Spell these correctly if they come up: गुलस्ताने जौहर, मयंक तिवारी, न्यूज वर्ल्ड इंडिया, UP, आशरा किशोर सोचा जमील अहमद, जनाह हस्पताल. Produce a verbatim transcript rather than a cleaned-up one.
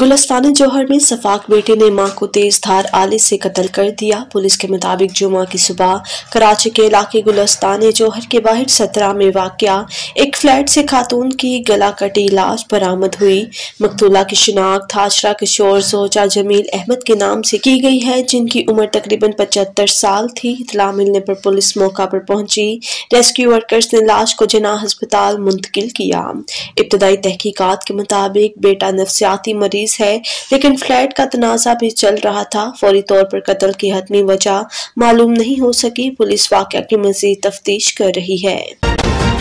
गुलस्ताने जौहर में सफाक बेटे ने मां को तेज धार आले से कत्ल कर दिया। पुलिस के मुताबिक जुमा की सुबह कराची के इलाके गुलस्ताने जौहर के बाहर सत्रह में वाक़या एक फ्लैट से खातून की गला कटी लाश बरामद हुई। मकतूला की शिनाख्त आशरा किशोर सोचा जमील अहमद के नाम से की गई है, जिनकी उम्र तकरीबन पचहत्तर साल थी। इतला मिलने पर पुलिस मौका पर पहुंची। रेस्क्यू वर्कर्स ने लाश को जनाह हस्पताल मुंतकिल किया। इब्तदाई तहकीकात के मुताबिक बेटा नफसियाती मरीज है, लेकिन फ्लैट का तनाजा भी चल रहा था। फौरी तौर पर कत्ल की हतमी वजह मालूम नहीं हो सकी। पुलिस वाकया की मजीद तफ्तीश कर रही है।